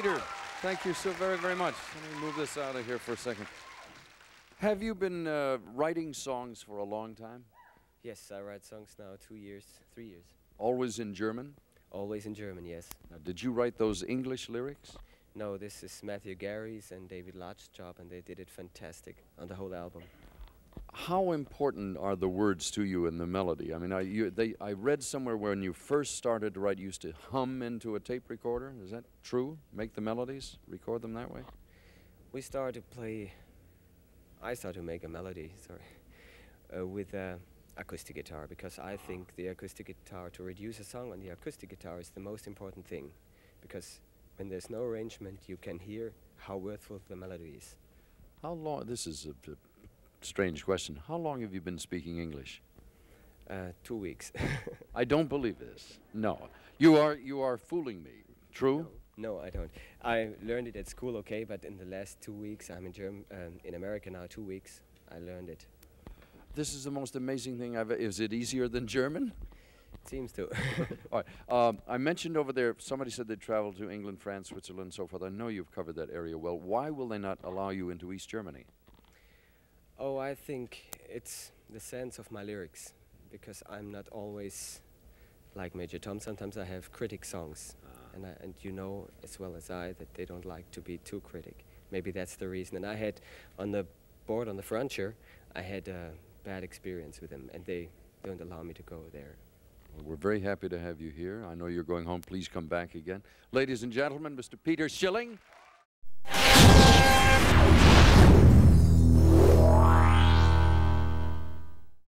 Peter, thank you so very, very much. Let me move this out of here for a second. Have you been writing songs for a long time? Yes, I write songs now 3 years. Always in German? Always in German, yes. Now, did you write those English lyrics? No, this is Matthew Gary's and David Lodge's job, and they did it fantastic on the whole album. How important are the words to you in the melody? I mean, I read somewhere when you first started to write, you used to hum into a tape recorder. Is that true? Make the melodies, record them that way? We started to play, I started to make a melody, sorry, with acoustic guitar, because I think the acoustic guitar, to reduce a song on the acoustic guitar is the most important thing, because when there's no arrangement, you can hear how worthwhile the melody is. How long, this is a strange question. How long have you been speaking English? 2 weeks. I don't believe this. No. You are fooling me. True? No, I don't. I learned it at school, okay, but in the last 2 weeks, I'm in America now, 2 weeks, I learned it. This is the most amazing thing I've ever, is it easier than German? It seems to. All right. I mentioned over there, somebody said they traveled to England, France, Switzerland, and so forth. I know you've covered that area well. Why will they not allow you into East Germany? Oh, I think it's the sense of my lyrics, because I'm not always like Major Tom. Sometimes I have critic songs, and you know as well as I that they don't like to be too critic. Maybe that's the reason. And I had on the board on the frontier, I had a bad experience with them, and they don't allow me to go there. Well, we're very happy to have you here. I know you're going home. Please come back again. Ladies and gentlemen, Mr. Peter Schilling.